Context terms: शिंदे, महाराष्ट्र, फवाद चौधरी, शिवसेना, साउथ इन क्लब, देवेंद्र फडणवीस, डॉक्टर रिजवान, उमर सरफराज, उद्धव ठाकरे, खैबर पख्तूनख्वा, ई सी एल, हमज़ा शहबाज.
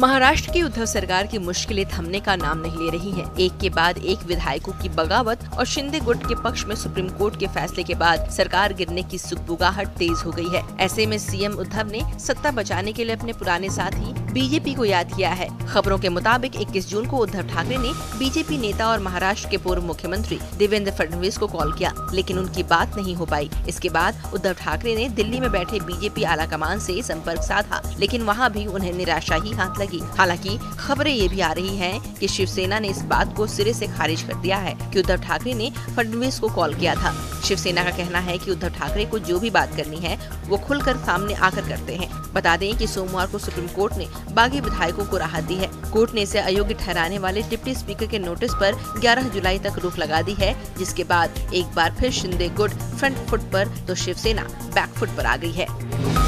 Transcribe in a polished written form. महाराष्ट्र की उद्धव सरकार की मुश्किलें थमने का नाम नहीं ले रही हैं। एक के बाद एक विधायकों की बगावत और शिंदे गुट के पक्ष में सुप्रीम कोर्ट के फैसले के बाद सरकार गिरने की सुगबुगाहट तेज हो गई है। ऐसे में सीएम उद्धव ने सत्ता बचाने के लिए अपने पुराने साथी बीजेपी को याद किया है। खबरों के मुताबिक 21 जून को उद्धव ठाकरे ने बीजेपी नेता और महाराष्ट्र के पूर्व मुख्यमंत्री देवेंद्र फडणवीस को कॉल किया, लेकिन उनकी बात नहीं हो पाई। इसके बाद उद्धव ठाकरे ने दिल्ली में बैठे बीजेपी आलाकमान से संपर्क साधा, लेकिन वहाँ भी उन्हें निराशा ही हाथ लगी। हालांकि खबरें ये भी आ रही हैं कि शिवसेना ने इस बात को सिरे से खारिज कर दिया है कि उद्धव ठाकरे ने फडणवीस को कॉल किया था। शिवसेना का कहना है कि उद्धव ठाकरे को जो भी बात करनी है वो खुलकर सामने आकर करते हैं। बता दें कि सोमवार को सुप्रीम कोर्ट ने बागी विधायकों को राहत दी है। कोर्ट ने इसे अयोग्य ठहराने वाले डिप्टी स्पीकर के नोटिस पर 11 जुलाई तक रोक लगा दी है, जिसके बाद एक बार फिर शिंदे गुट फ्रंट फुट पर तो शिवसेना बैक फुट पर आ गई है।